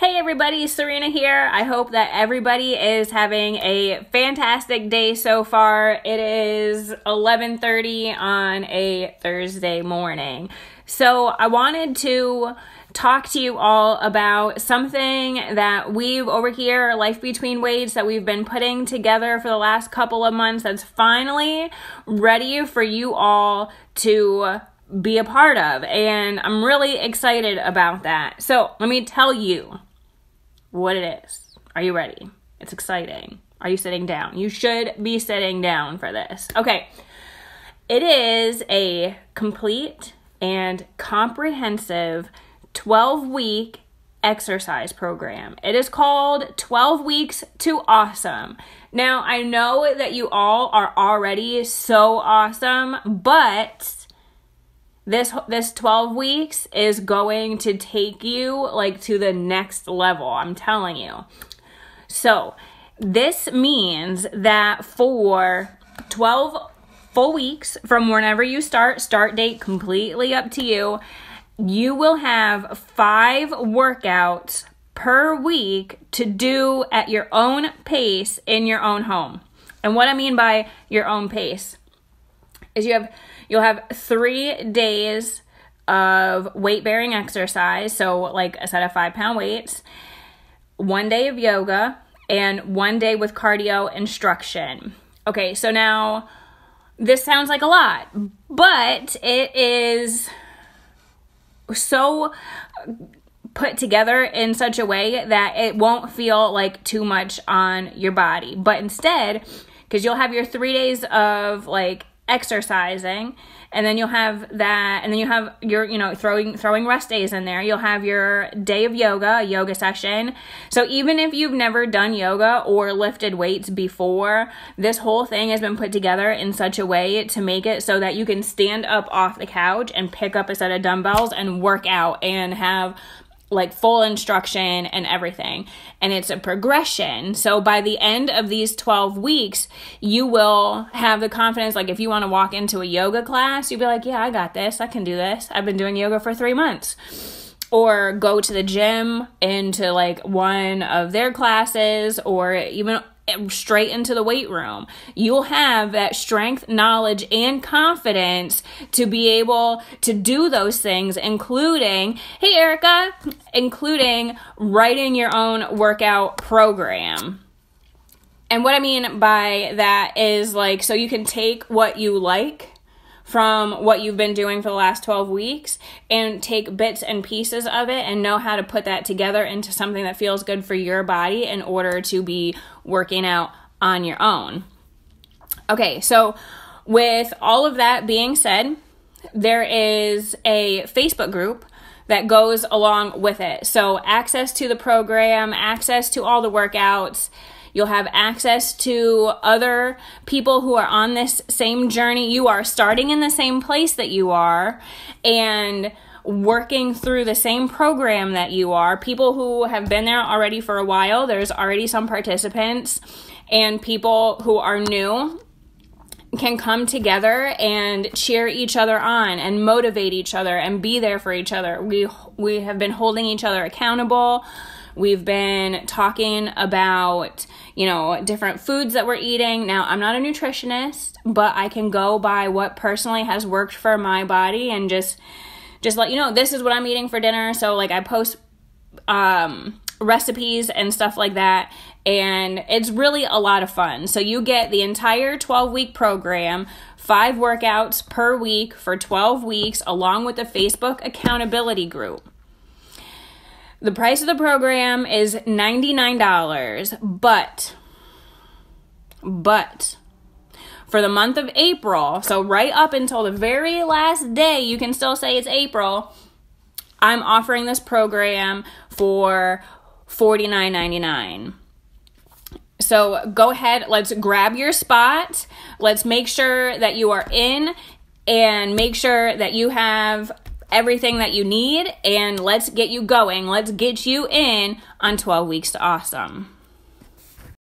Hey everybody, Serena here. I hope that everybody is having a fantastic day so far. It is 11:30 on a Thursday morning. So I wanted to talk to you all about something that we've over here, Life Between Weights, that we've been putting together for the last couple of months that's finally ready for you all to be a part of. And I'm really excited about that. So let me tell you what it is. Are you ready? It's exciting. Are you sitting down? You should be sitting down for this. Okay. It is a complete and comprehensive 12-week exercise program. It is called 12 Weeks to Awesome. Now, I know that you all are already so awesome, but this 12 weeks is going to take you like to the next level, I'm telling you. So this means that for 12 full weeks from whenever you start date completely up to you, you will have 5 workouts per week to do at your own pace in your own home. And what I mean by your own pace is you'll have 3 days of weight-bearing exercise, so like a set of 5-pound weights, 1 day of yoga, and 1 day with cardio instruction. Okay, so now this sounds like a lot, but it is so put together in such a way that it won't feel like too much on your body. But instead, because you'll have your 3 days of like exercising, and then you'll have that, and then you have your, you know, throwing rest days in there. You'll have your day of yoga, yoga session. So even if you've never done yoga or lifted weights before, this whole thing has been put together in such a way to make it so that you can stand up off the couch and pick up a set of dumbbells and work out and have like full instruction and everything. And it's a progression. So by the end of these 12 weeks, you will have the confidence, like if you want to walk into a yoga class, you'll be like, yeah, I got this. I can do this. I've been doing yoga for 3 months. Or go to the gym into like one of their classes or even straight into the weight room. You'll have that strength, knowledge, and confidence to be able to do those things, including, hey Erica, including writing your own workout program. And what I mean by that is like, so you can take what you like from what you've been doing for the last 12 weeks and take bits and pieces of it and know how to put that together into something that feels good for your body in order to be working out on your own. Okay, so with all of that being said, there is a Facebook group that goes along with it. So access to the program, access to all the workouts. You'll have access to other people who are on this same journey. You are starting in the same place that you are and working through the same program that you are. People who have been there already for a while. There's already some participants, and people who are new can come together and cheer each other on and motivate each other and be there for each other. We have been holding each other accountable. We've been talking about, you know, different foods that we're eating. Now, I'm not a nutritionist, but I can go by what personally has worked for my body and just let you know, this is what I'm eating for dinner. So like I post recipes and stuff like that. And it's really a lot of fun. So you get the entire 12-week program, 5 workouts per week for 12 weeks, along with the Facebook accountability group. The price of the program is $99, but for the month of April, so right up until the very last day, you can still say it's April, I'm offering this program for $49.99. So go ahead, let's grab your spot. Let's make sure that you are in and make sure that you have everything that you need, and let's get you going. Let's get you in on 12 Weeks to Awesome.